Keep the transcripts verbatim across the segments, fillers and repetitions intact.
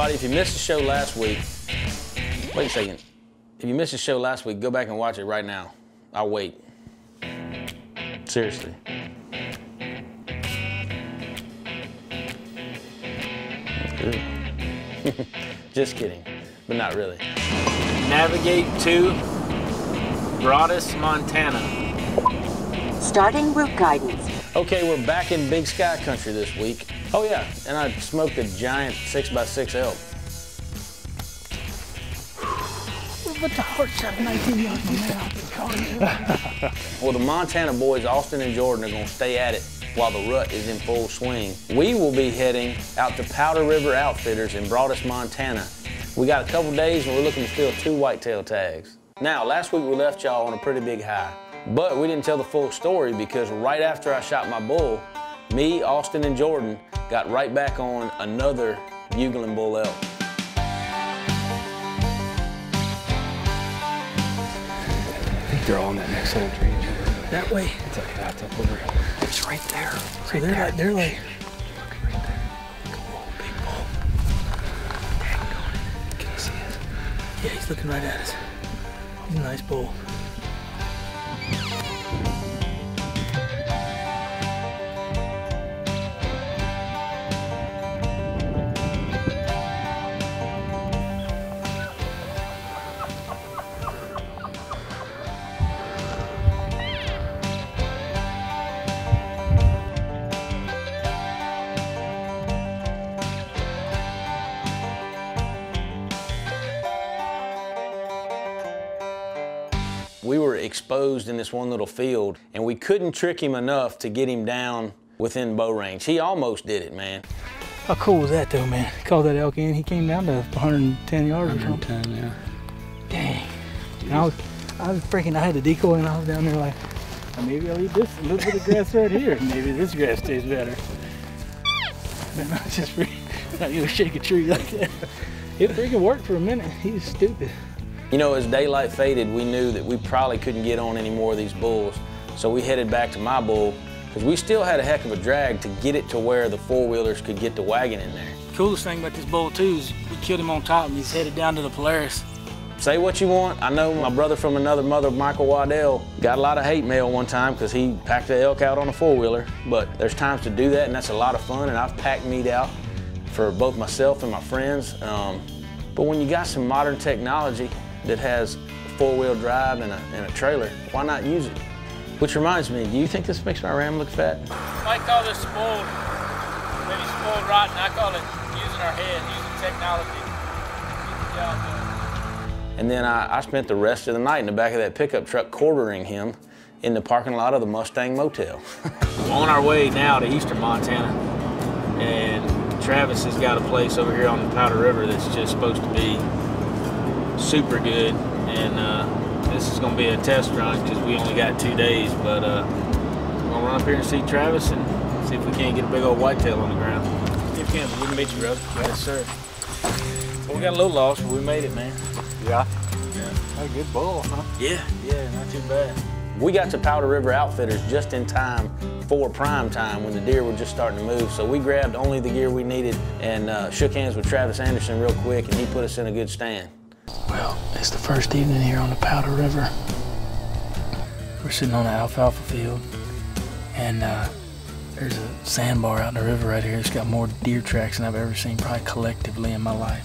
everybody, if you missed the show last week, wait a second. If you missed the show last week, go back and watch it right now. I'll wait. Seriously. That's good. Just kidding, but not really. Navigate to Broadus, Montana. Starting route guidance. Okay, we're back in Big Sky Country this week. Oh yeah, and I smoked a giant six by six elk. But the heart shot nineteen yards from now. Well, the Montana boys, Austin and Jordan, are going to stay at it while the rut is in full swing. We will be heading out to Powder River Outfitters in Broadus, Montana. We got a couple days and we're looking to fill two whitetail tags. Now, last week we left y'all on a pretty big high, but we didn't tell the full story because right after I shot my bull, me, Austin, and Jordan got right back on another bugling bull elk. I think they're all in that next little tree. That way. It's okay, that's up over. It's right there. Right so they're there. Like, they're like. Look right there. Come on, big bull. Can you see us? Yeah, he's looking right at us. He's a nice bull. We were exposed in this one little field, and we couldn't trick him enough to get him down within bow range. He almost did it, man. How cool was that, though, man? Called that elk in. He came down to one hundred ten yards. one hundred ten, yeah. Dang. And I was, I was freaking. I had the decoy, and I was down there like, well, maybe I'll eat this a little bit of grass right here. Maybe this grass tastes better. And I was just freaking, not gonna shake a tree like that. It freaking worked for a minute. He's stupid. You know, as daylight faded, we knew that we probably couldn't get on any more of these bulls, so we headed back to my bull, because we still had a heck of a drag to get it to where the four-wheelers could get the wagon in there. Coolest thing about this bull, too, is we killed him on top and he's headed down to the Polaris. Say what you want. I know my brother from another mother, Michael Waddell, got a lot of hate mail one time because he packed the elk out on a four-wheeler, but there's times to do that, and that's a lot of fun, and I've packed meat out for both myself and my friends. Um, but when you got some modern technology that has four-wheel drive and a, and a trailer, why not use it? Which reminds me, do you think this makes my Ram look fat? I call this spoiled, maybe spoiled rotten. I call it using our head, using technology. Get the job done. And then I, I spent the rest of the night in the back of that pickup truck quartering him in the parking lot of the Mustang Motel. We're on our way now to Eastern Montana, and Travis has got a place over here on the Powder River that's just supposed to be super good, and uh, this is going to be a test run because we only got two days, but uh, we're going to run up here and see Travis and see if we can't get a big old whitetail on the ground. Kip Campbell, we can meet you, brother. Yes, sir. Well, we got a little lost, but we made it, man. Yeah? Yeah. A good bull, huh? Yeah. Yeah, not too bad. We got to Powder River Outfitters just in time for prime time when the deer were just starting to move, so we grabbed only the gear we needed and uh, shook hands with Travis Anderson real quick, and he put us in a good stand. Well, it's the first evening here on the Powder River. We're sitting on an alfalfa field, and uh, there's a sandbar out in the river right here. It's got more deer tracks than I've ever seen, probably collectively in my life.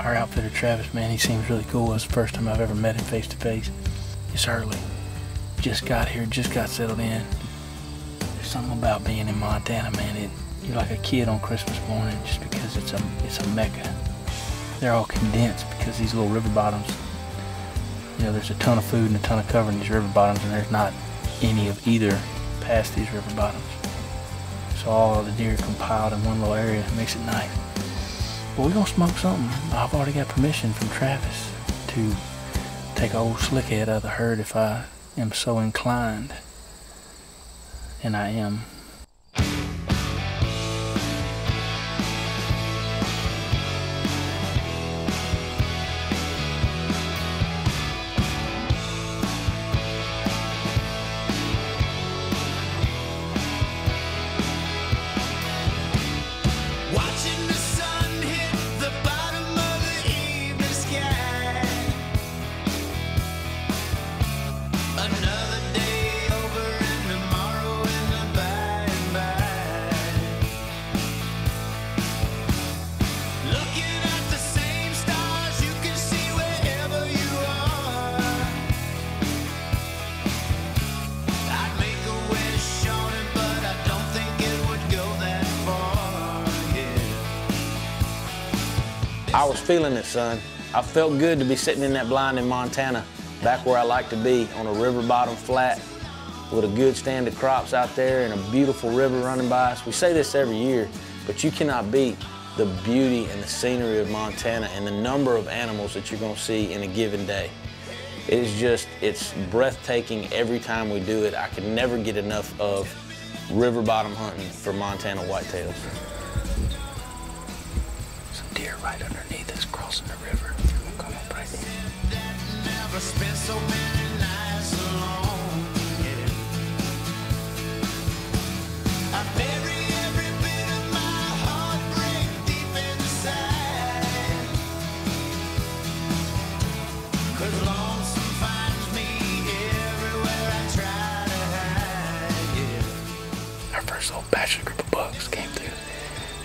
Our outfitter, Travis, man, he seems really cool. It's the first time I've ever met him face to face. It's early. Just got here, just got settled in. There's something about being in Montana, man. It, you're like a kid on Christmas morning just because it's a, it's a mecca. They're all condensed because these little river bottoms, you know, there's a ton of food and a ton of cover in these river bottoms, and there's not any of either past these river bottoms. So all the deer compiled in one little area, makes it nice. But we're gonna smoke something. I've already got permission from Travis to take an old slickhead out of the herd if I am so inclined, and I am. Watching the sun hit the bottom. was feeling it, son. I felt good to be sitting in that blind in Montana, back where I like to be, on a river bottom flat, with a good stand of crops out there and a beautiful river running by us. We say this every year, but you cannot beat the beauty and the scenery of Montana and the number of animals that you're gonna see in a given day. It is just, it's breathtaking every time we do it. I can never get enough of river bottom hunting for Montana whitetails. Some deer right underneath us crossing the river. We'll come up right there. Bachelor group of bucks came through.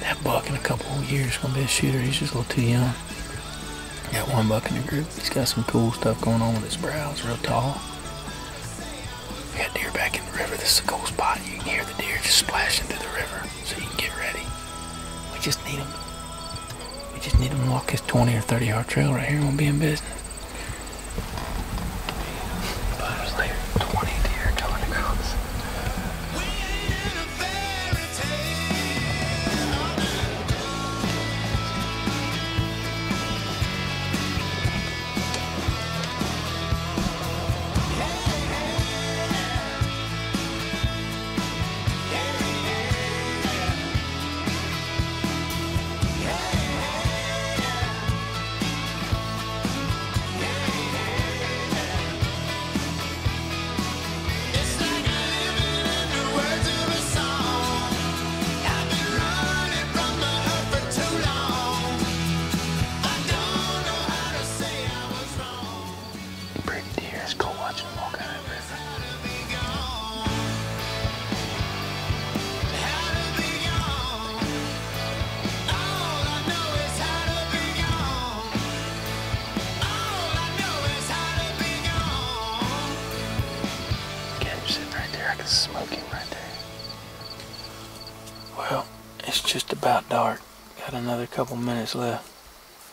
That buck in a couple of years is going to be a shooter. He's just a little too young. Got one buck in the group. He's got some cool stuff going on with his brows, real tall. We got deer back in the river. This is a cool spot. You can hear the deer just splashing through the river, so you can get ready. We just need him. We just need him to walk his twenty or thirty yard trail right here. We'll be in business. About dark, got another couple minutes left.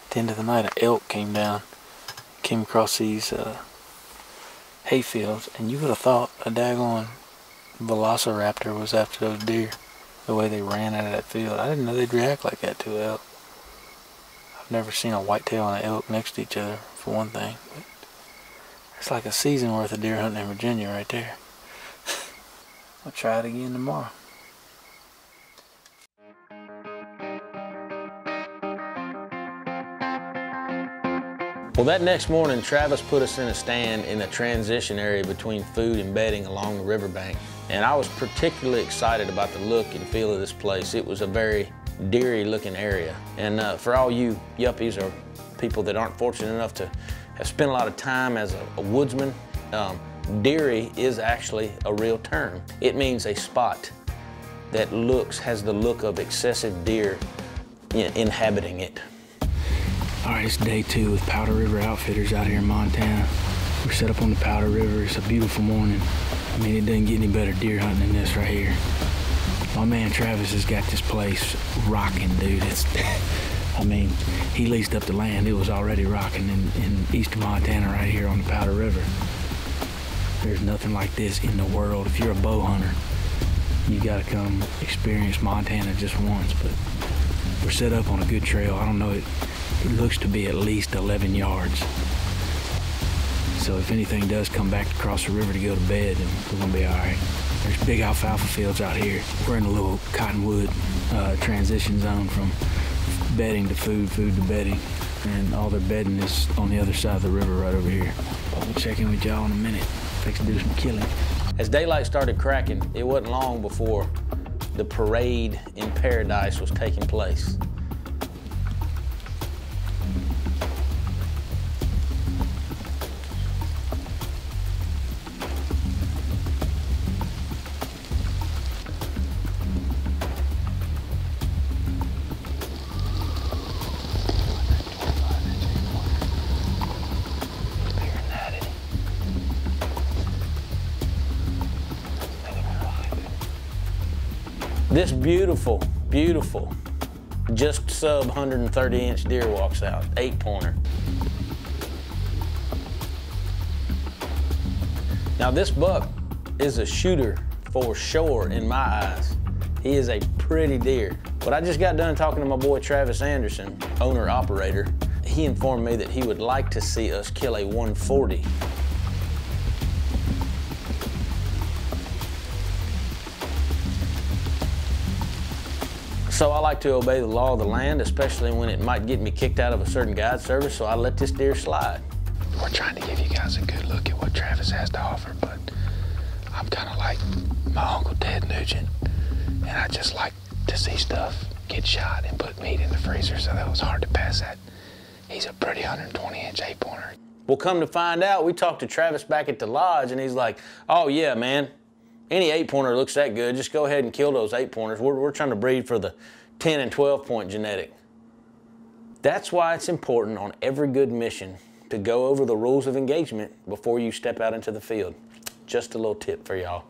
At the end of the night, an elk came down, came across these uh, hay fields, and you would have thought a daggone velociraptor was after those deer, the way they ran out of that field. I didn't know they'd react like that to an elk. I've never seen a whitetail and an elk next to each other, for one thing. But it's like a season worth of deer hunting in Virginia right there. I'll try it again tomorrow. Well, that next morning, Travis put us in a stand in the transition area between food and bedding along the riverbank. And I was particularly excited about the look and feel of this place. It was a very deery looking area. And uh, for all you yuppies or people that aren't fortunate enough to have spent a lot of time as a, a woodsman, um, deery is actually a real term. It means a spot that looks, has the look of excessive deer in, inhabiting it. All right, it's day two with Powder River Outfitters out here in Montana. We're set up on the Powder River. It's a beautiful morning. I mean, it doesn't get any better deer hunting than this right here. My man Travis has got this place rocking, dude. It's, I mean, he leased up the land. It was already rocking in, in eastern Montana right here on the Powder River. There's nothing like this in the world. If you're a bow hunter, you gotta come experience Montana just once, but we're set up on a good trail. I don't know it. It looks to be at least eleven yards. So if anything does come back to cross the river to go to bed, then we're gonna be all right. There's big alfalfa fields out here. We're in a little cottonwood uh, transition zone from bedding to food, food to bedding. And all their bedding is on the other side of the river right over here. We'll check in with y'all in a minute. Fixing to do some killing. As daylight started cracking, it wasn't long before the parade in paradise was taking place. This beautiful, beautiful Just sub one thirty inch deer walks out, eight pointer. Now this buck is a shooter for sure in my eyes. He is a pretty deer. But I just got done talking to my boy Travis Anderson, owner operator. He informed me that he would like to see us kill a one forty. So I like to obey the law of the land, especially when it might get me kicked out of a certain guide service, so I let this deer slide. We're trying to give you guys a good look at what Travis has to offer, but I'm kind of like my uncle Ted Nugent, and I just like to see stuff get shot and put meat in the freezer, so that was hard to pass that. He's a pretty one twenty inch eight pointer. Well, come to find out, we talked to Travis back at the lodge, and he's like, oh yeah, man, any eight pointer looks that good. Just go ahead and kill those eight pointers. We're, we're trying to breed for the ten and twelve point genetic. That's why it's important on every good mission to go over the rules of engagement before you step out into the field. Just a little tip for y'all.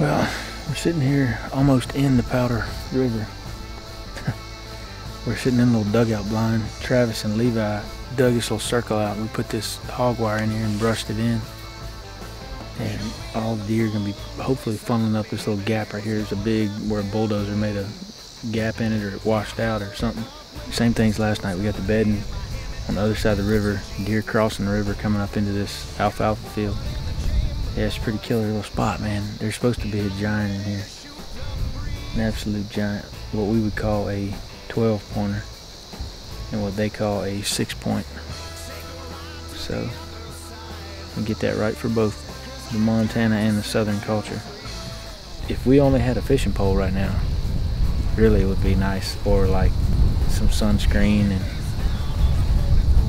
Well, we're sitting here almost in the Powder River. We're sitting in a little dugout blind. Travis and Levi dug this little circle out. We put this hog wire in here and brushed it in. And all the deer are gonna be hopefully funneling up this little gap right here. There's a big, where a bulldozer made a gap in it, or it washed out or something. Same things last night. We got the bedding on the other side of the river, deer crossing the river coming up into this alfalfa field. Yeah, it's a pretty killer little spot, man. There's supposed to be a giant in here. An absolute giant. What we would call a twelve pointer and what they call a six point. So, we get that right for both the Montana and the Southern culture. If we only had a fishing pole right now, really it would be nice, or like some sunscreen and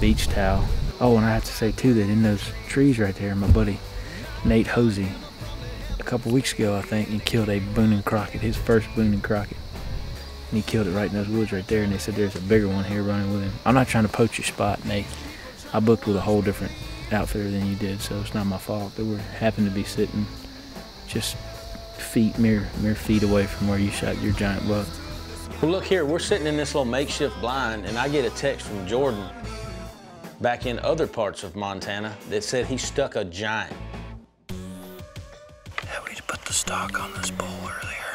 beach towel. Oh, and I have to say too that in those trees right there, my buddy Nate Hosey, a couple weeks ago, I think, he killed a Boone and Crockett, his first Boone and Crockett. And he killed it right in those woods right there, and they said there's a bigger one here running with him. I'm not trying to poach your spot, Nate. I booked with a whole different outfitter than you did, so it's not my fault. But we happened to be sitting just feet, mere, mere feet away from where you shot your giant buck. Well, look here, we're sitting in this little makeshift blind, and I get a text from Jordan back in other parts of Montana that said he stuck a giant. Stock on this bull earlier.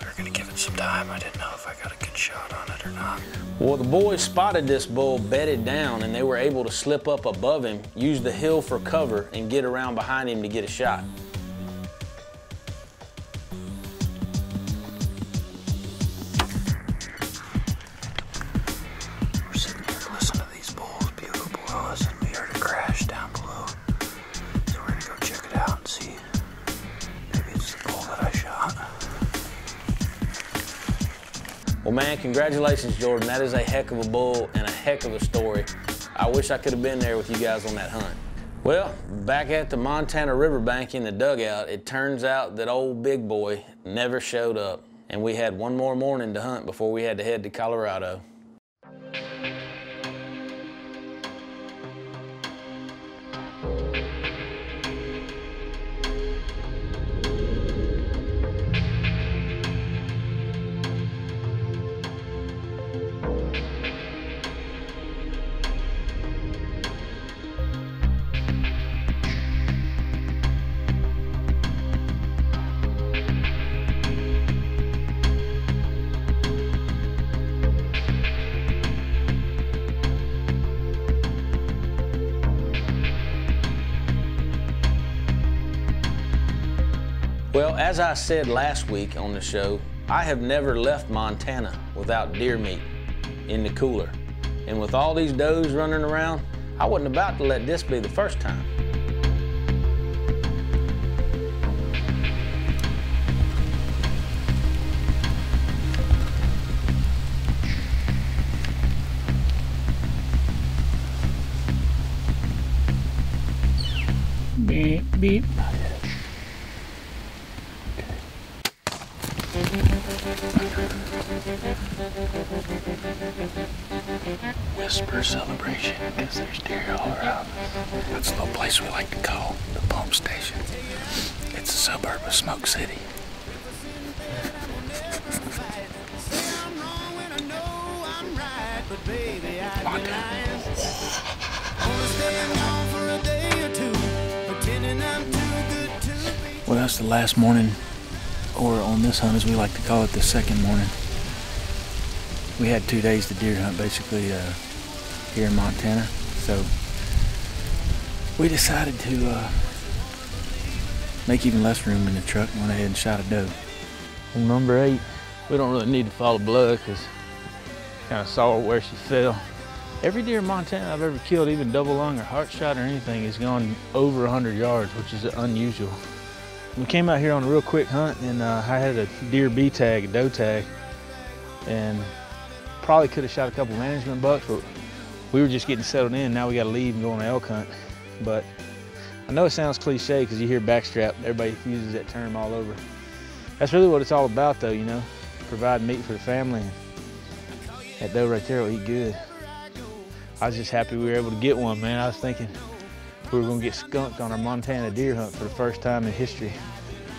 We were gonna give it some time. I didn't know if I got a good shot on it or not. Well, the boys spotted this bull bedded down, and they were able to slip up above him, use the hill for cover, and get around behind him to get a shot. We're sitting here listening to these bulls bugle below us, and we heard a crash down below. So we're gonna go check it out and see. Well, man, congratulations, Jordan. That is a heck of a bull and a heck of a story. I wish I could have been there with you guys on that hunt. Well, back at the Montana riverbank in the dugout, it turns out that old big boy never showed up, and we had one more morning to hunt before we had to head to Colorado. Well, as I said last week on the show, I have never left Montana without deer meat in the cooler. And with all these does running around, I wasn't about to let this be the first time. Beep, beep. Thank you. Whisper celebration, because there's deer all around us. That's the place we like to call the pump station. It's a suburb of Smoke City. Well, that's the last morning, or on this hunt as we like to call it, the second morning. We had two days to deer hunt basically uh, here in Montana, so we decided to uh, make even less room in the truck and went ahead and shot a doe. And number eight, we don't really need to follow blood because we kind of saw where she fell. Every deer in Montana I've ever killed, even double lung or heart shot or anything, has gone over a hundred yards, which is unusual. We came out here on a real quick hunt, and uh, I had a deer B tag, a doe tag, and probably could have shot a couple management bucks, but we were just getting settled in. Now we got to leave and go on an elk hunt. But I know it sounds cliche because you hear backstrap. Everybody uses that term all over. That's really what it's all about, though, you know, provide meat for the family. That doe right there will eat good. I was just happy we were able to get one, man. I was thinking we were going to get skunked on our Montana deer hunt for the first time in history.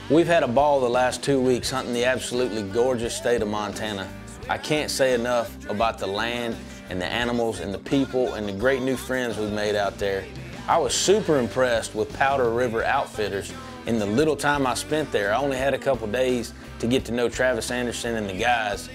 We've had a ball the last two weeks hunting the absolutely gorgeous state of Montana. I can't say enough about the land and the animals and the people and the great new friends we've made out there. I was super impressed with Powder River Outfitters in the little time I spent there. I only had a couple days to get to know Travis Anderson and the guys.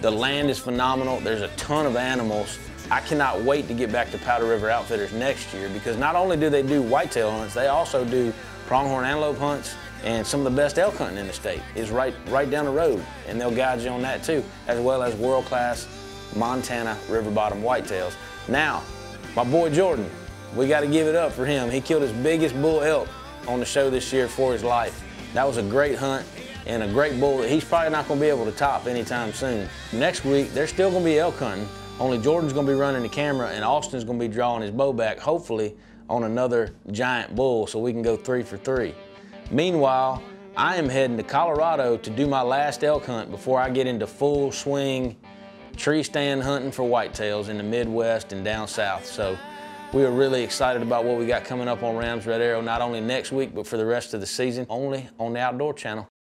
The land is phenomenal. There's a ton of animals. I cannot wait to get back to Powder River Outfitters next year, because not only do they do whitetail hunts, they also do pronghorn antelope hunts, and some of the best elk hunting in the state is right, right down the road, and they'll guide you on that too, as well as world-class Montana river bottom whitetails. Now, my boy Jordan, we gotta give it up for him. He killed his biggest bull elk on the show this year for his life. That was a great hunt and a great bull that he's probably not gonna be able to top anytime soon. Next week, there's still gonna be elk hunting, only Jordan's gonna be running the camera and Austin's gonna be drawing his bow back, hopefully on another giant bull, so we can go three for three. Meanwhile, I am heading to Colorado to do my last elk hunt before I get into full swing tree stand hunting for whitetails in the Midwest and down south. So we are really excited about what we got coming up on Rams Red Arrow, not only next week, but for the rest of the season, only on the Outdoor Channel.